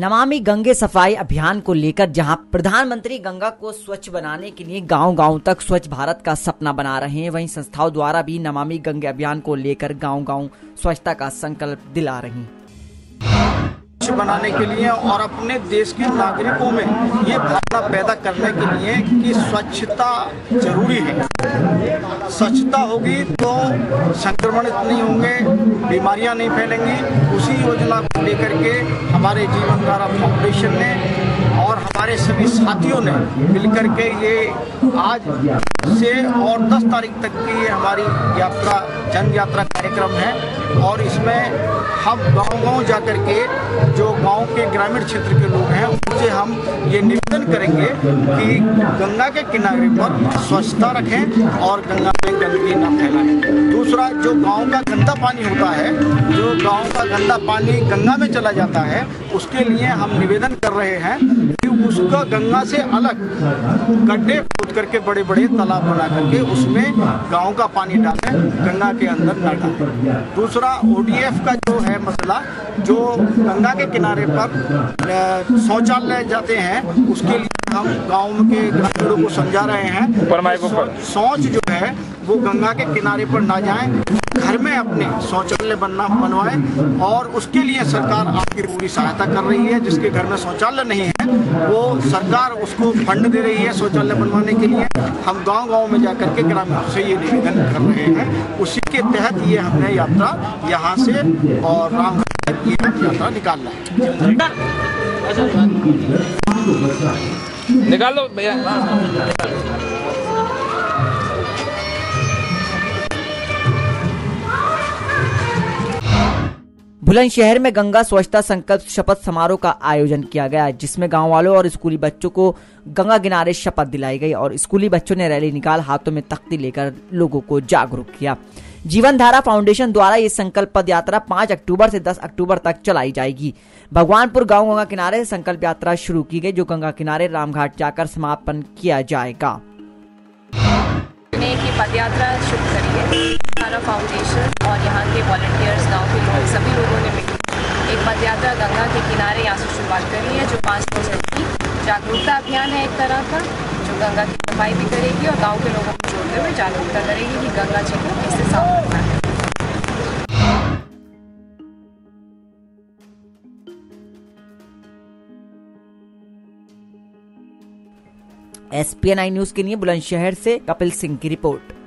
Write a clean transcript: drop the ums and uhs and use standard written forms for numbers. नमामि गंगे सफाई अभियान को लेकर जहां प्रधानमंत्री गंगा को स्वच्छ बनाने के लिए गांव-गांव तक स्वच्छ भारत का सपना बना रहे हैं, वहीं संस्थाओं द्वारा भी नमामि गंगे अभियान को लेकर गांव-गांव स्वच्छता का संकल्प दिला रही स्वच्छ बनाने के लिए और अपने देश के नागरिकों में ये भावना पैदा करने के लिए कि स्वच्छता जरूरी है। स्वच्छता होगी तो संक्रमण नहीं होंगे, बीमारियां नहीं फैलेंगी। उसी योजना को लेकर के हमारे जीवन धारा फाउंडेशन ने और हमारे सभी साथियों ने मिलकर के ये आज से और 10 तारीख तक की ये हमारी यात्रा जन यात्रा कार्यक्रम है और इसमें हम गांव-गांव जाकर के जो गांव के ग्रामीण क्षेत्र के लोग हैं उनसे हम ये निवेदन करेंगे कि गंगा के किनारे पर स्वच्छता रखें और गंगा में गंदगी न फैलाएं। दूसरा, जो गांव का गंदा पानी होता है, जो गांव का गंदा पानी गंगा में चला जाता है, उसके लिए हम निवेदन कर रहे हैं कि उसका गंगा से अलग गड्ढे खोद करके बड़े-बड़े तालाब बना करके उसमें गांव का पानी डालें, गंगा के अंदर न डालें। दूसरा, ओडीएफ का जो है मसला, जो गंगा के किनारे पर शौचालय जाते हैं उसके लिए हम गांव के ग्रामीणों को समझा रहे हैं शौच जो है वो गंगा के किनारे पर ना जाएं, घर में अपने शौचालय बनवाएं और उसके लिए सरकार आपकी पूरी सहायता कर रही है। जिसके घर में शौचालय नहीं है वो सरकार उसको फंड दे रही है शौचालय बनवाने के लिए। हम गांव-गांव में जाकर के ग्रामीणों से ये निवेदन कर रहे हैं, उसी के तहत ये हमने यात्रा यहाँ से और रामघाट तक ये यात्रा निकालना है। निकाल दो भैया। बुलंदशहर में गंगा स्वच्छता संकल्प शपथ समारोह का आयोजन किया गया, जिसमें गांव वालों और स्कूली बच्चों को गंगा किनारे शपथ दिलाई गई और स्कूली बच्चों ने रैली निकाल हाथों में तख्ती लेकर लोगों को जागरूक किया। जीवन धारा फाउंडेशन द्वारा ये संकल्प पद यात्रा 5 अक्टूबर से 10 अक्टूबर तक चलाई जाएगी। भगवानपुर गांव गंगा किनारे संकल्प यात्रा शुरू की गई, जो गंगा किनारे रामघाट जाकर समापन किया जाएगा। की पद यात्रा शुरू करी है धारा फाउंडेशन और यहाँ के वॉलंटियर्स, गाँव के लोग, सभी लोगों ने मिलकर एक पद यात्रा गंगा के किनारे यहाँ से शुरुआत करी है, जो 5 रोज की जागरूकता अभियान है एक तरह का, जो गंगा की सफाई भी करेगी और गाँव के लोगों को जोड़ते हुए जागरूकता करेगी कि गंगा जी को कैसे साफ रखना है। SPNI न्यूज के लिए बुलंदशहर से कपिल सिंह की रिपोर्ट।